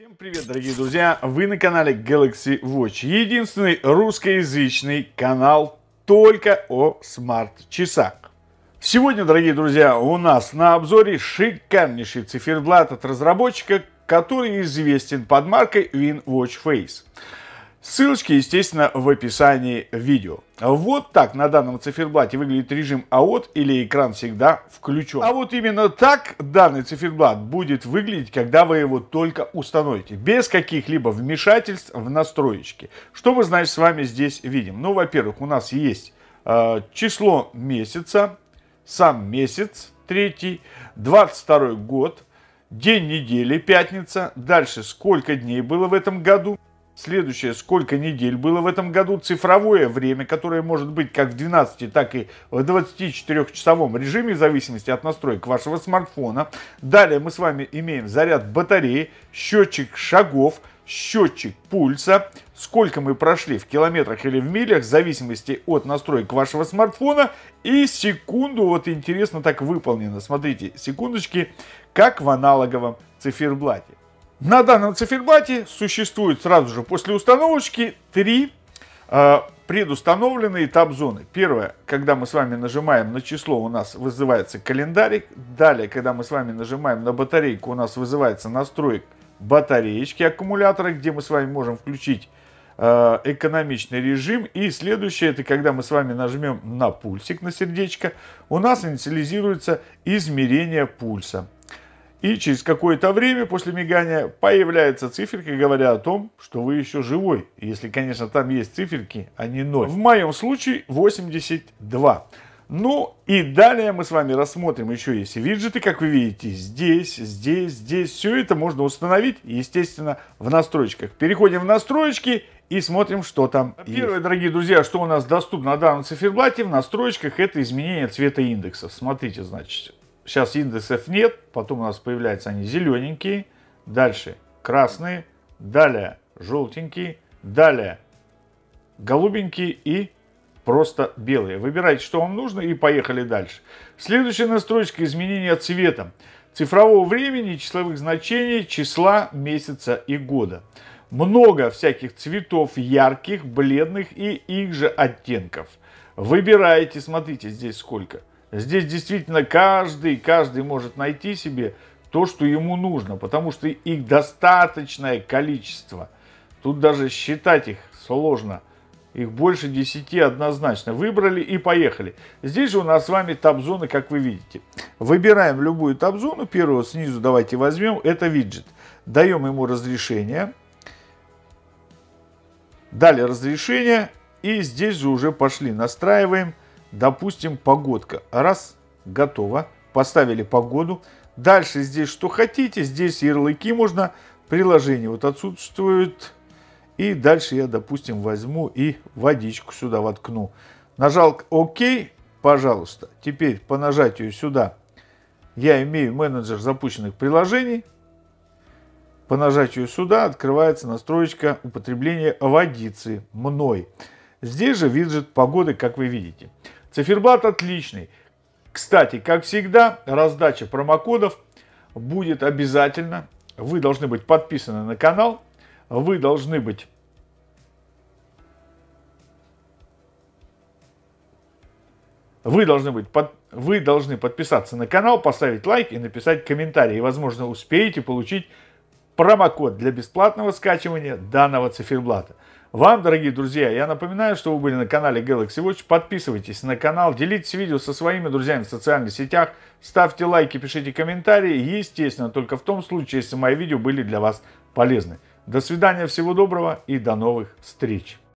Всем привет, дорогие друзья! Вы на канале Galaxy Watch, единственный русскоязычный канал только о смарт-часах. Сегодня, дорогие друзья, у нас на обзоре шикарнейший циферблат от разработчика, который известен под маркой WinWatch Face. Ссылочки, естественно, в описании видео. Вот так на данном циферблате выглядит режим AOT, или экран всегда включен. А вот именно так данный циферблат будет выглядеть, когда вы его только установите, без каких-либо вмешательств в настройки. Что мы, значит, с вами здесь видим? Ну, во-первых, у нас есть число месяца, сам месяц, 3-й, 22-й год, день недели, пятница. Дальше, сколько дней было в этом году. Следующее, сколько недель было в этом году, цифровое время, которое может быть как в 12, так и в 24-часовом режиме, в зависимости от настроек вашего смартфона. Далее мы с вами имеем заряд батареи, счетчик шагов, счетчик пульса, сколько мы прошли в километрах или в милях, в зависимости от настроек вашего смартфона, и секунду, вот интересно так выполнено, смотрите, секундочки, как в аналоговом циферблате. На данном циферблате существует сразу же после установочки три предустановленные таб-зоны. Первое, когда мы с вами нажимаем на число, у нас вызывается календарик. Далее, когда мы с вами нажимаем на батарейку, у нас вызывается настройка батареечки аккумулятора, где мы с вами можем включить экономичный режим. И следующее, это когда мы с вами нажмем на пульсик, на сердечко, у нас инициализируется измерение пульса. И через какое-то время после мигания появляется циферка, говоря о том, что вы еще живой. Если, конечно, там есть циферки, а не 0. В моем случае 82. Ну и далее мы с вами рассмотрим, еще есть виджеты, как вы видите, здесь, здесь, здесь. Все это можно установить, естественно, в настройках. Переходим в настройки и смотрим, что там есть. Первое, дорогие друзья, что у нас доступно на данном циферблате в настройках, это изменение цвета индексов. Смотрите, значит. Сейчас индексов нет, потом у нас появляются они зелененькие, дальше красные, далее желтенькие, далее голубенькие и просто белые. Выбирайте, что вам нужно, и поехали дальше. Следующая настройка — изменения цвета, цифрового времени, числовых значений, числа, месяца и года. Много всяких цветов, ярких, бледных и их же оттенков. Выбирайте, смотрите, здесь сколько. Здесь действительно каждый может найти себе то, что ему нужно, потому что их достаточное количество. Тут даже считать их сложно. Их больше 10 однозначно. Выбрали и поехали. Здесь же у нас с вами таб-зоны, как вы видите. Выбираем любую таб-зону. Первую снизу давайте возьмем. Это виджет. Даем ему разрешение. Дали разрешение. И здесь же уже пошли. Настраиваем. Допустим, погодка. Раз, готово. Поставили погоду. Дальше здесь что хотите. Здесь ярлыки можно. Приложение вот отсутствует. И дальше я, допустим, возьму и водичку сюда воткну. Нажал ОК, пожалуйста. Теперь по нажатию сюда я имею менеджер запущенных приложений. По нажатию сюда открывается настройка употребления водицы мной. Здесь же виджет погоды, как вы видите. Циферблат отличный. Кстати, как всегда, раздача промокодов будет обязательно. Вы должны быть подписаны на канал. Вы должны быть Вы должны подписаться на канал, поставить лайк и написать комментарий. И, возможно, успеете получить промокод для бесплатного скачивания данного циферблата. Вам, дорогие друзья, я напоминаю, что вы были на канале Galaxy Watch. Подписывайтесь на канал, делитесь видео со своими друзьями в социальных сетях, ставьте лайки, пишите комментарии. Естественно, только в том случае, если мои видео были для вас полезны. До свидания, всего доброго и до новых встреч.